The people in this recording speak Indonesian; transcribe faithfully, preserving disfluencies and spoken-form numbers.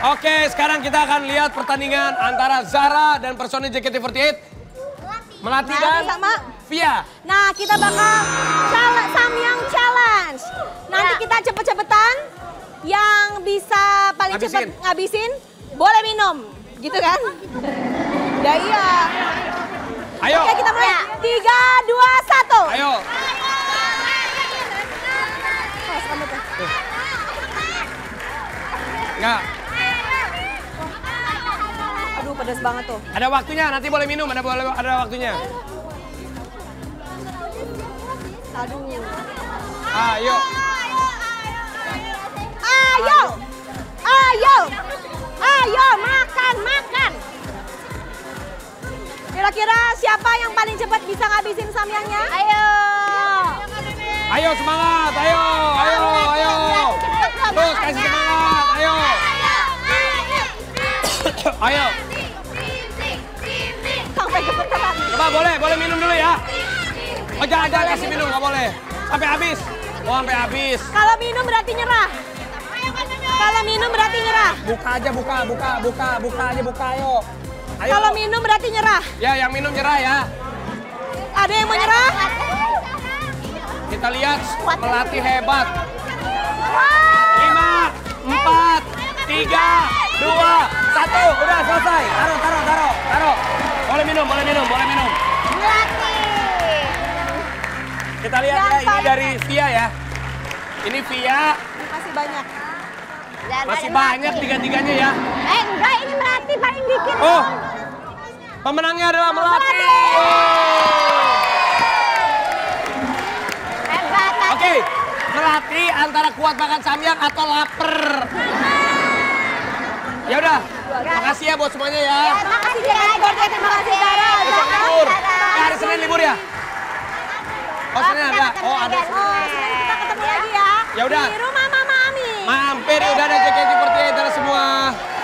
Oke, sekarang kita akan lihat pertandingan antara Zahra dan personil J K T empat delapan. Melati dan sama Fia. Nah, kita bakal Samyang challenge. Nanti kita cepet-cepetan, yang bisa paling cepet ngabisin boleh minum. Gitu kan? Ya iya. Ayo. Oke, kita mulai. tiga, dua, satu. Ayo. Enggak. Aduh, pedas banget tuh. Ada waktunya, nanti boleh minum, ada boleh ada waktunya. Aduh. Ayo. Ayo. Ayo. Ayo makan, makan. Kira-kira siapa yang paling cepat bisa ngabisin samyangnya? Ayo. Ayo semangat, ayo, ayo, ayo. Terus kasih semangat, ayo. Ayo. Sampai kebetulan. Coba boleh, boleh minum dulu ya. Oh jangan, jangan kasih minum, nggak boleh. Sampai habis. Oh sampai habis. Kalau minum berarti nyerah. Kalau minum berarti nyerah. Buka aja, buka, buka, buka, buka aja, buka, ayo. Ayo. Kalau minum berarti nyerah. Ya, yang minum nyerah ya. Ada yang mau nyerah? Kita lihat, Melati hebat. lima, empat, tiga, dua, satu. Udah selesai. Taruh, taruh, taruh, taruh. Boleh minum, boleh minum, boleh minum. Melati. Kita lihat ya, ini dari Fia ya. Ini Fia. Masih banyak. Masih banyak tiga-tiganya ya. Eh, enggak, ini Melati paling dikit. Oh, pemenangnya adalah Melati. Oke, Melati antara kuat makan samyang atau lapar. Ya udah, makasih ya buat semuanya ya. Makasih ya, terima kasih Zahra. Libur, hari Senin libur ya? Oh Senin ada, oh ada Senin. Kita ketemu lagi ya. Ya udah. Mampir udah ada J K T empat delapan dari semua.